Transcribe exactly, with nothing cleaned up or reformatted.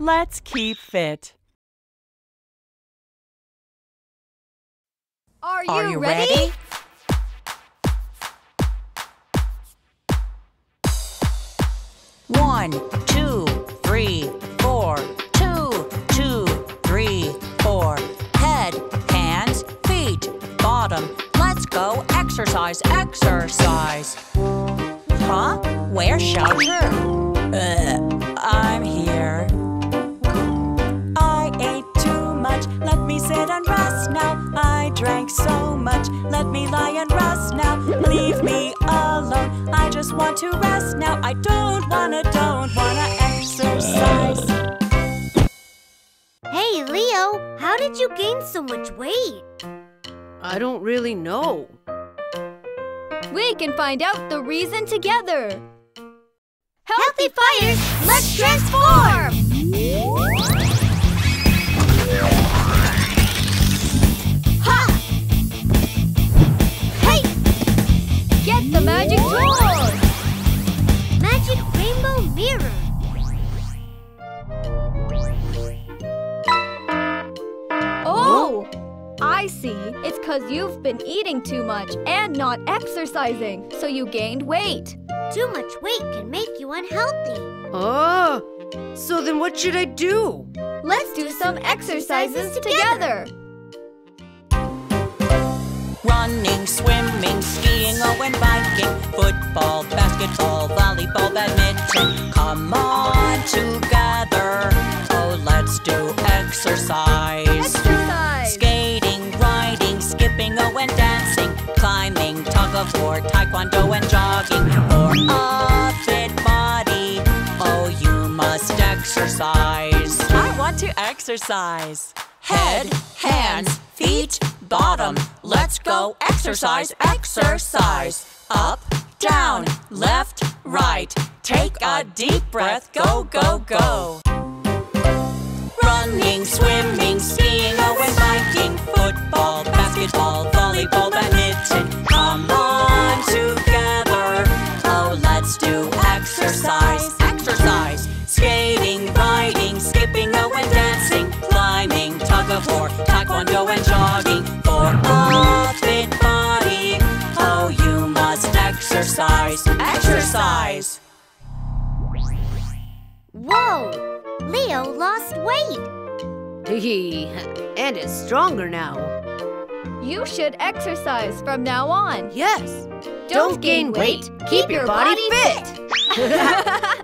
Let's keep fit. Are you, Are you ready? ready? One, two, three, four. Two, two, three, four. Head, hands, feet, bottom. Let's go exercise, exercise. Huh? Where's Xiaozhi? Uh, I'm here. I ate too much. Let me sit and rest now. I drank so much. Let me lie and rest now. Leave me alone. I just want to rest now. I don't wanna, don't wanna exercise. Hey, Leo, how did you gain so much weight? I don't really know. We can find out the reason together. Healthy Fires, let's transform! Ha! Hey! Get the magic tool! Magic Rainbow Mirror. I see. It's because you've been eating too much and not exercising, so you gained weight. Too much weight can make you unhealthy. Oh, so then what should I do? Let's, Let's do, do some, some exercises, exercises together. Running, swimming, skiing, oh, and biking. Football, basketball, volleyball, badminton. Come on together. Oh, let's do exercise. Exercise. Skating, riding, skipping, oh, and dancing. Climbing, tug of war, taekwondo, and jogging. For a fit body, oh, you must exercise. I want to exercise. Head, hands, feet, bottom. Let's go exercise, exercise. Up, down, left, right. Take a deep breath, go, go, go. Running, swimming, skiing, oh, and biking. Football, basketball, volleyball, badminton. Come on together. Oh, let's do exercise, exercise. Skating, riding, skipping, oh, and dancing. Climbing, tug of war, taekwondo, and jogging. For a fit body, oh, you must exercise, exercise. Whoa! Leo lost weight. Hee, and is stronger now. You should exercise from now on. Yes. Don't, Don't gain weight. weight. Keep, Keep your, your body, body fit. fit.